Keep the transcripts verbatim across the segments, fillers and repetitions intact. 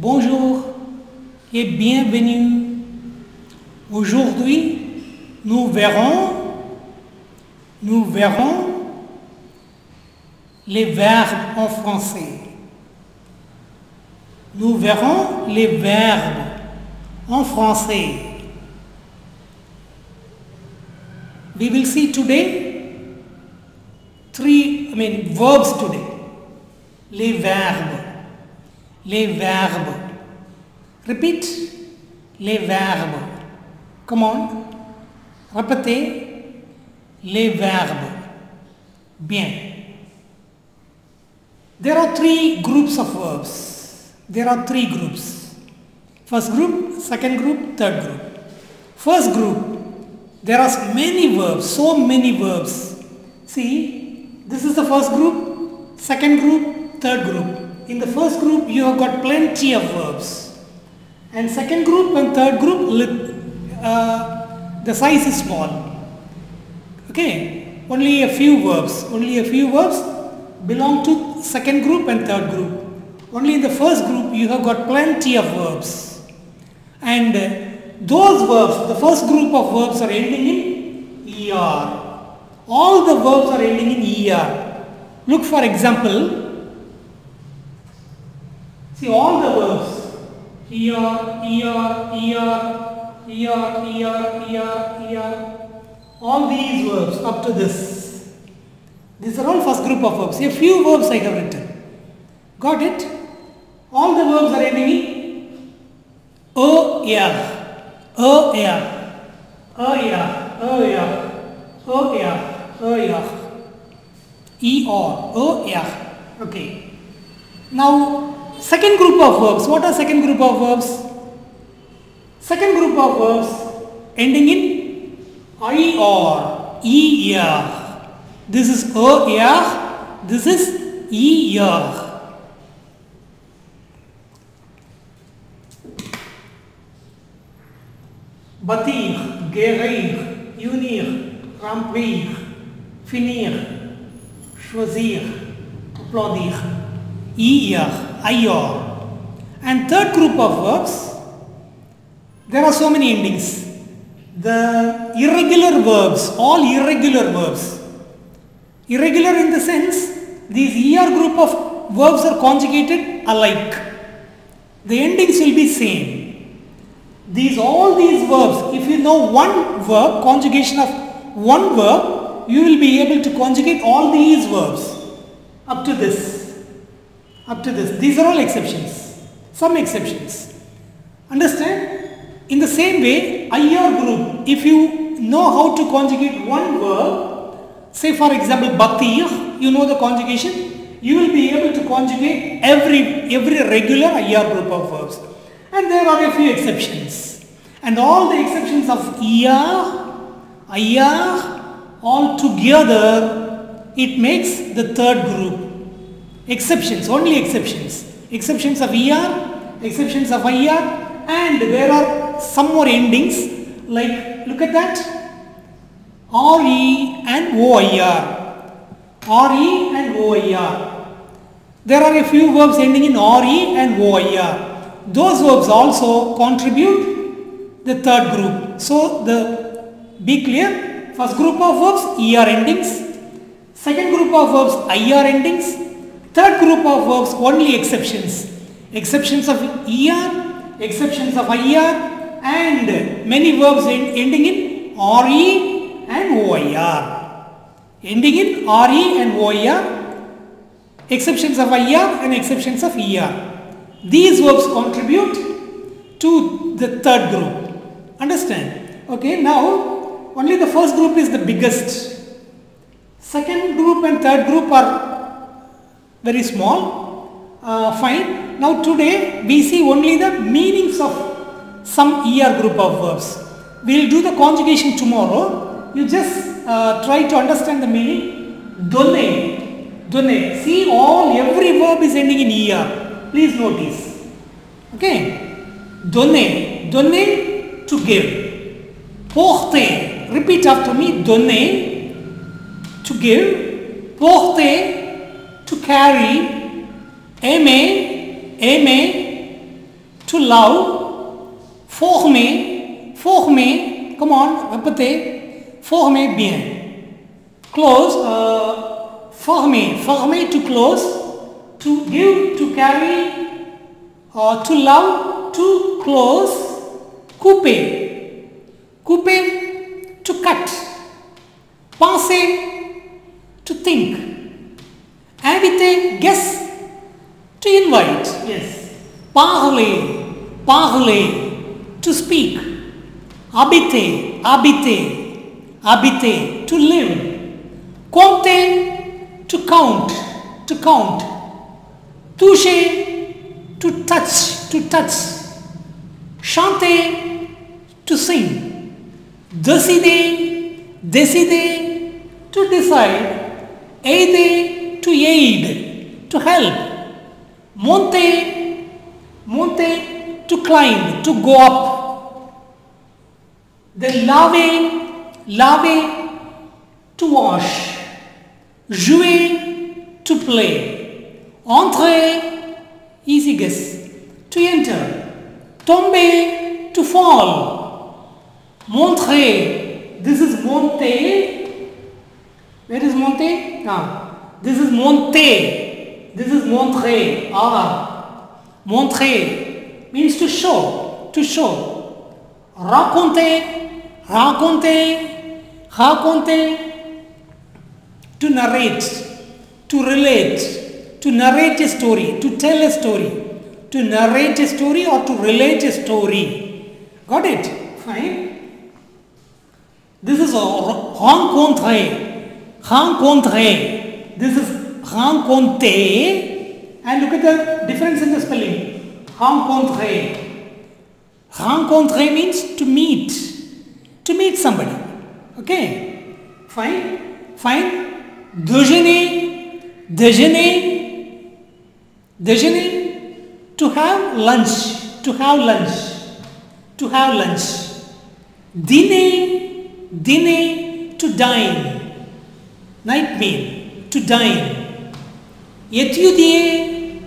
Bonjour et bienvenue. Aujourd'hui, nous verrons, nous verrons les verbes en français. Nous verrons les verbes en français. We will see today three, I mean, verbs today. Les verbes. Les verbes. Repeat. Les verbes. Come on. Répétez. Les verbes. Bien. There are three groups of verbs. There are three groups. First group, second group, third group. First group, there are many verbs, so many verbs. See, this is the first group, second group, third group. In the first group, you have got plenty of verbs, and second group and third group, uh, the size is small. Okay, only a few verbs, only a few verbs belong to second group and third group. Only in the first group, you have got plenty of verbs, and those verbs, the first group of verbs are ending in er. All the verbs are ending in er. Look, for example. See all the verbs, er, er, er, er, er, er, er, all these verbs up to this. These are all first group of verbs. A few verbs I have written. Got it? All the verbs are ending in er, er, er, er, er, er. Okay. Now, second group of verbs. What are second group of verbs? Second group of verbs ending in ir, er. This is er, this is er. Batir, guérir, unir, remplir, finir, choisir, applaudir, er. Ior. And third group of verbs, there are so many endings. The irregular verbs, all irregular verbs. Irregular in the sense, these er group of verbs are conjugated alike. The endings will be same. These, all these verbs, if you know one verb, conjugation of one verb, you will be able to conjugate all these verbs up to this. Up to this, these are all exceptions, some exceptions. Understand? In the same way, ir group, if you know how to conjugate one verb, say for example, batir, you know the conjugation, you will be able to conjugate every, every regular ir group of verbs. And there are a few exceptions. And all the exceptions of er, ir, all together, it makes the third group. Exceptions, only exceptions. Exceptions of er, exceptions of ir, and there are some more endings like, look at that, re and oir, re and oir. There are a few verbs ending in re and oir. Those verbs also contribute the third group. So, the be clear, first group of verbs, er endings, second group of verbs, ir endings, third group of verbs only exceptions, exceptions of er, exceptions of ir, and many verbs end, ending in re and oir, ending in re and oir, exceptions of ir and exceptions of er. These verbs contribute to the third group. Understand? Okay, now only the first group is the biggest. Second group and third group are very small. Uh, fine. Now today we see only the meanings of some er group of verbs. We will do the conjugation tomorrow. You just uh, try to understand the meaning. Donner, donner. See, all every verb is ending in er. Please notice. Okay. Donner, donner, to give. Porter. Repeat after me. Donner, to give. Porter, to carry. Aimer, aimer, to love, for me, for me, come on, for me, bien. Close, uh, for me, for me to close, to give, to carry, uh, to love, to close, couper, couper, to cut, penser, to think, inviter, guess, to invite, yes. Parler, parler, to speak. Habiter, habiter, habiter, to live. Compter, to count, to count. Toucher, to touch, to touch. Chanter, to sing. Decider, decider, to decide. Aider, to aid, to help. Monter, monter, to climb, to go up. Then laver, laver, to wash. Jouer, to play. Entrer, easy guess, to enter. Tomber, to fall. Montrer, this is monter. Where is monter? Ah, this is monter. This is montrer, ah, montrer means to show, to show. Raconter, raconter, raconter, to narrate, to relate, to narrate a story, to tell a story, to narrate a story or to relate a story. Got it? Fine. This is rencontrer, rencontrer, this is rencontrer, and look at the difference in the spelling. Rencontrer. Rencontrer means to meet, to meet somebody. Okay, fine, fine. Déjeuner, déjeuner, déjeuner, to have lunch, to have lunch, to have lunch. Dîner, dîner, to dine, night meal, to dine. Étudier,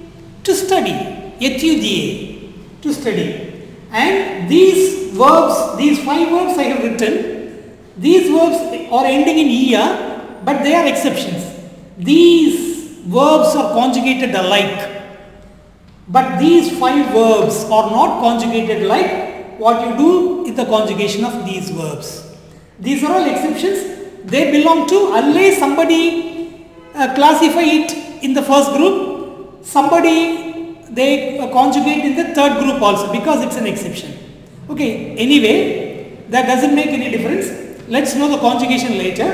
to study, étudier, to study. And these verbs, these five verbs I have written, these verbs are ending in -er, but they are exceptions. These verbs are conjugated alike, but these five verbs are not conjugated like what you do in the conjugation of these verbs. These are all exceptions. They belong to, unless somebody uh, classify it in the first group, somebody they conjugate in the third group also, because it's an exception. Okay, anyway, that doesn't make any difference. Let's know the conjugation later.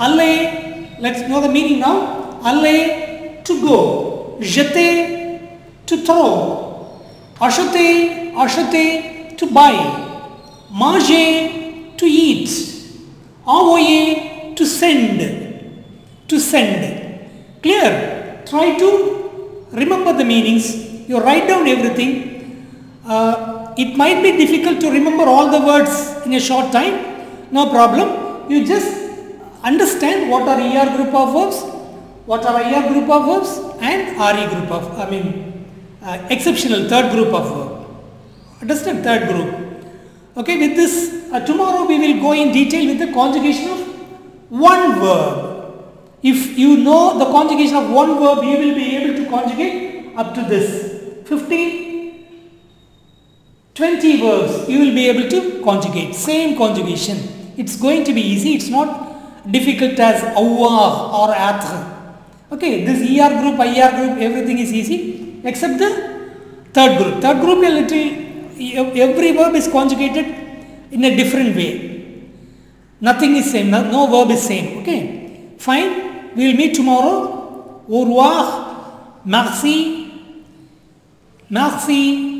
Aller, let's know the meaning now. Aller, to go. Jeter, to throw. Acheter, acheter, to buy. Manger, to eat. Envoyer, to send. To send. Clear? Try to remember the meanings. You write down everything. Uh, it might be difficult to remember all the words in a short time. No problem. You just understand what are er group of verbs, what are er group of verbs, and re group of, I mean, uh, exceptional third group of verb. Understand third group. Okay, with this, uh, tomorrow we will go in detail with the conjugation of one verb. If you know the conjugation of one verb, you will be able to conjugate up to this. fifteen, twenty verbs you will be able to conjugate. Same conjugation. It's going to be easy. It's not difficult as avoir or être. Okay, this er group, ir group, everything is easy except the third group. Third group, a little, every verb is conjugated in a different way. Nothing is same. No, no verb is same. Okay. Fine. We will meet tomorrow. Au revoir. Merci. Merci.